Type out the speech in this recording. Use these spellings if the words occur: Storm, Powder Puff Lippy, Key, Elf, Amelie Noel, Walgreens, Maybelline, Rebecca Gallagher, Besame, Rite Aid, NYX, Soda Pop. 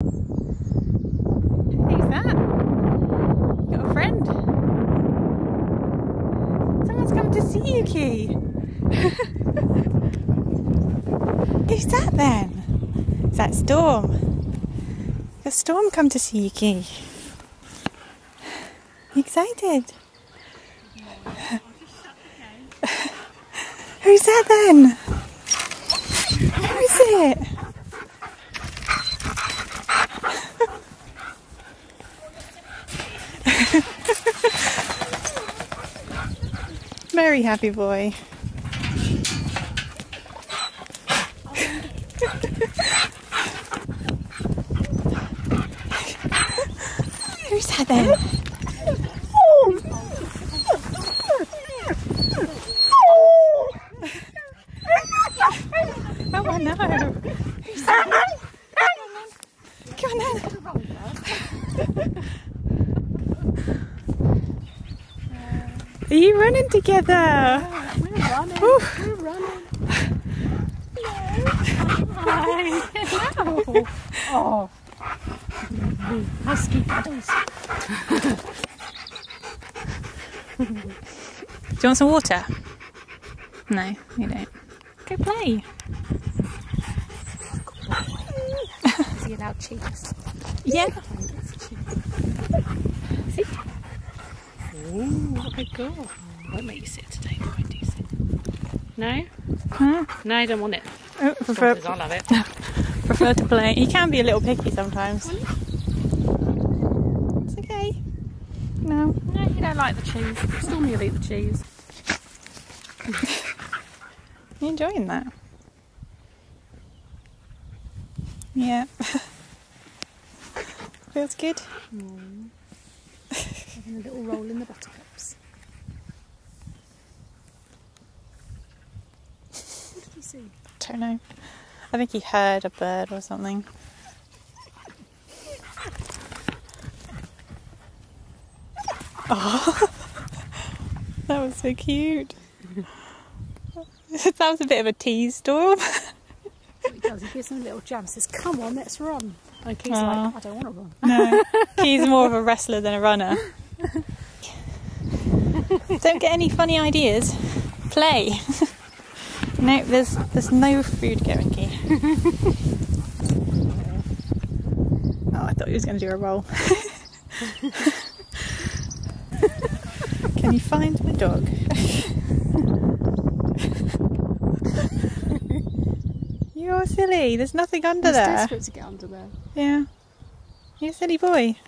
Who's that? Got a friend. Someone's come to see you, Key. Who's that then? Is that Storm? Has Storm come to see you, Key? You excited? Who's that then? Who is it? Very happy boy. Who's that then? Oh, I know. Who's that? Come on then. Come on then. Are you running together? Yeah, we're running. Ooh. We're running. Hello. Hi. Oh. Husky paddles. Do you want some water? No, you don't. Go play. See loud cheeks. Yeah. See? Oh, good girl. I won't make you sit today, though, won't you sit? No? Huh? No, I don't want it. Oh, I love it. Prefer to play. You can be a little picky sometimes. It's okay. No. No, you don't like the cheese. It's normally you'll eat the cheese. You enjoying that? Yeah. Feels good. Mm. Having a little roll in the buttercups. What did he see? I don't know. I think he heard a bird or something. Oh, that was so cute. That was a bit of a tease, Storm. He does, he gives them a little jam, says, "Come on, let's run." And Key's like, "I don't want to run." No, Key's more of a wrestler than a runner. Don't get any funny ideas. Play. No, there's no food going, Key. Oh, I thought he was going to do a roll. Can you find my dog? You're silly. There's nothing under there. He's desperate to get under there. Yeah. You're a silly boy.